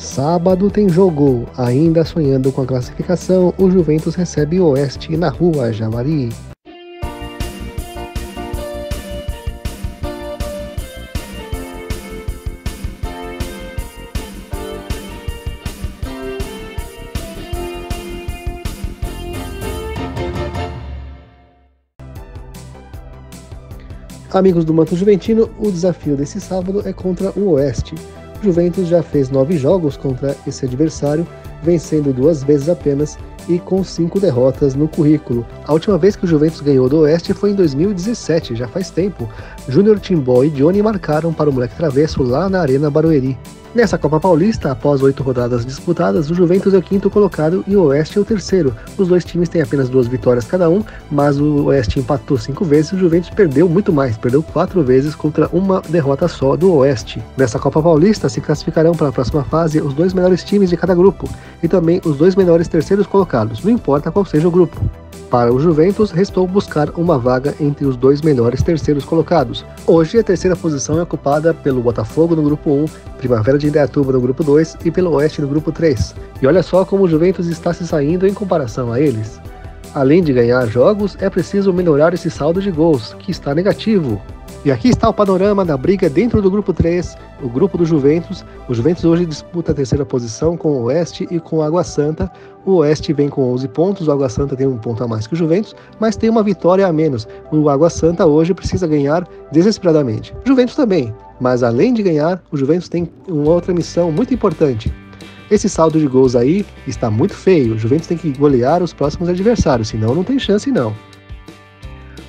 Sábado tem jogo. Ainda sonhando com a classificação, o Juventus recebe o Oeste na Rua Javari. Amigos do Manto Juventino, o desafio desse sábado é contra o Oeste. O Juventus já fez 9 jogos contra esse adversário, vencendo 2 vezes apenas e com 5 derrotas no currículo. A última vez que o Juventus ganhou do Oeste foi em 2017, já faz tempo. Júnior, Timbó e Johnny marcaram para o Moleque Travesso lá na Arena Barueri. Nessa Copa Paulista, após 8 rodadas disputadas, o Juventus é o 5º colocado e o Oeste é o 3º. Os dois times têm apenas 2 vitórias cada um, mas o Oeste empatou 5 vezes e o Juventus perdeu muito mais, perdeu 4 vezes contra uma derrota só do Oeste. Nessa Copa Paulista, se classificarão para a próxima fase os 2 melhores times de cada grupo e também os 2 melhores terceiros colocados, não importa qual seja o grupo. Para o Juventus, restou buscar uma vaga entre os 2 melhores terceiros colocados. Hoje, a terceira posição é ocupada pelo Botafogo no grupo 1, Primavera de Indaiatuba no grupo 2 e pelo Oeste no grupo 3. E olha só como o Juventus está se saindo em comparação a eles. Além de ganhar jogos, é preciso melhorar esse saldo de gols, que está negativo. E aqui está o panorama da briga dentro do grupo 3, o grupo do Juventus. O Juventus hoje disputa a terceira posição com o Oeste e com o Água Santa. O Oeste vem com 11 pontos, o Água Santa tem 1 ponto a mais que o Juventus, mas tem uma vitória a menos. O Água Santa hoje precisa ganhar desesperadamente. O Juventus também, mas além de ganhar, o Juventus tem uma outra missão muito importante. Esse saldo de gols aí está muito feio, o Juventus tem que golear os próximos adversários, senão não tem chance não.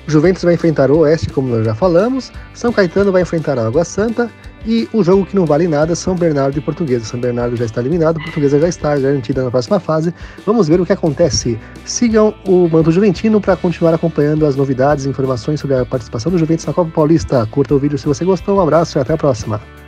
O Juventus vai enfrentar o Oeste, como nós já falamos, São Caetano vai enfrentar a Água Santa e o jogo que não vale nada, São Bernardo e Portuguesa. São Bernardo já está eliminado, Portuguesa já está garantida na próxima fase. Vamos ver o que acontece. Sigam o Manto Juventino para continuar acompanhando as novidades e informações sobre a participação do Juventus na Copa Paulista. Curta o vídeo se você gostou, um abraço e até a próxima.